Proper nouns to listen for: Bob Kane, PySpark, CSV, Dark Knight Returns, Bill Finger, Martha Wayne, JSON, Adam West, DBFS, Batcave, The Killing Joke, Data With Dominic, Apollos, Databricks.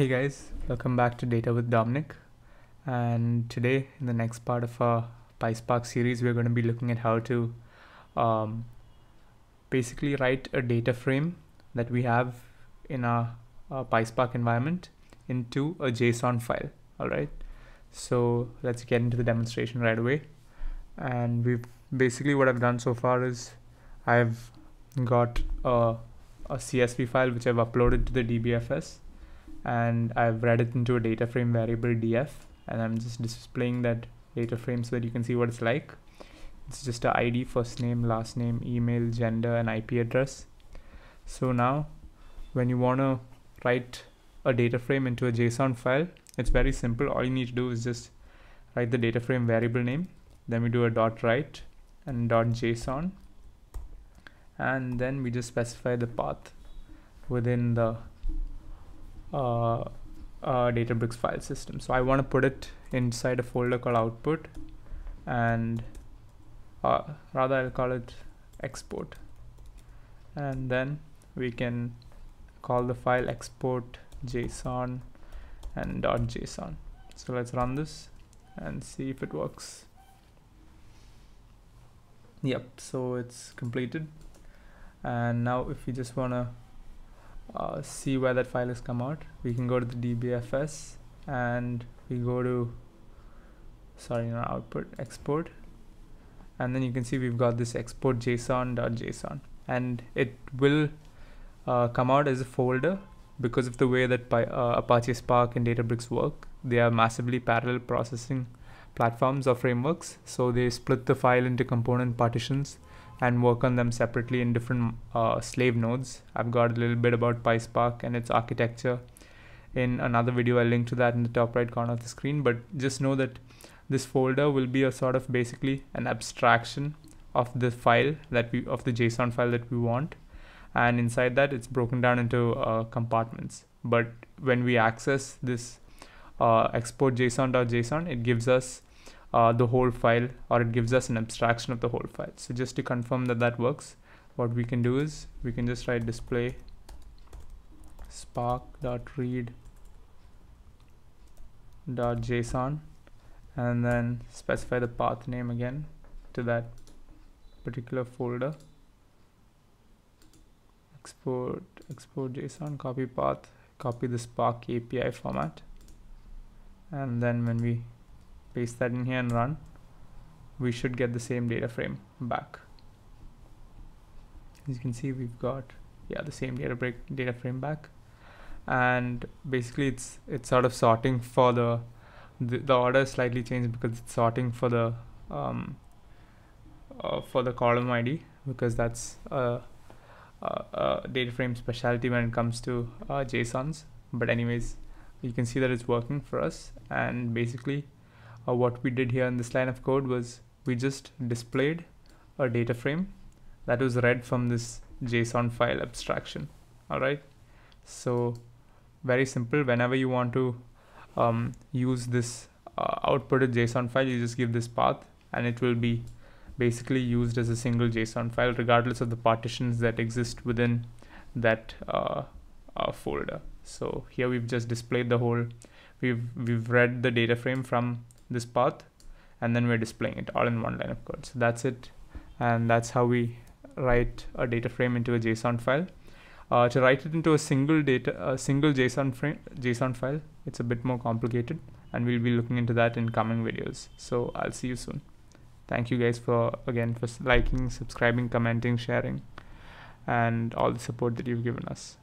Hey guys, welcome back to Data with Dominic, and today in the next part of our PySpark series we're going to be looking at how to basically write a data frame that we have in our PySpark environment into a JSON file. Alright, so let's get into the demonstration right away. And we've basically, what I've done so far is I've got a CSV file which I've uploaded to the DBFS, and I've read it into a data frame variable df, and I'm just displaying that data frame so that you can see what it's like. It's just a ID, first name, last name, email, gender, and IP address. So now when you want to write a data frame into a JSON file, it's very simple. All you need to do is just write the data frame variable name, then we do a dot write and dot JSON, and then we just specify the path within the Databricks file system. So I want to put it inside a folder called output, and rather I'll call it export, and then we can call the file export JSON and .json. So let's run this and see if it works. Yep, so it's completed, and now if you just want to see where that file has come out, we can go to the DBFS and we go to, sorry, no, output, export, and then you can see we've got this export JSON.json, and it will come out as a folder because of the way that Apache Spark and Databricks work. They are massively parallel processing platforms or frameworks, so they split the file into component partitions and work on them separately in different slave nodes. I've got a little bit about PySpark and its architecture in another video. I'll link to that in the top right corner of the screen, but just know that this folder will be a sort of basically an abstraction of the file that we, of the JSON file that we want, and inside that it's broken down into compartments. But when we access this export JSON.json, it gives us the whole file, or it gives us an abstraction of the whole file. So just to confirm that that works, what we can do is we can just write display spark.read.json, and then specify the path name again to that particular folder, export JSON, copy path, copy the Spark API format, and then when we paste that in here and run, we should get the same data frame back. As you can see, we've got, yeah, the same data frame back, and basically it's sort of sorting for the order is slightly changed because it's sorting for the column ID, because that's a data frame specialty when it comes to JSONs. But anyways, you can see that it's working for us, and basically what we did here in this line of code was we just displayed a data frame that was read from this JSON file abstraction. Alright, so very simple. Whenever you want to use this outputted JSON file, you just give this path and it will be basically used as a single JSON file regardless of the partitions that exist within that folder. So here we've just displayed the whole, we've read the data frame from this path, and then we're displaying it all in one line of code. So that's it, and that's how we write a data frame into a JSON file. To write it into a single JSON file, it's a bit more complicated, and we'll be looking into that in coming videos. So I'll see you soon. Thank you guys again for liking, subscribing, commenting, sharing, and all the support that you've given us.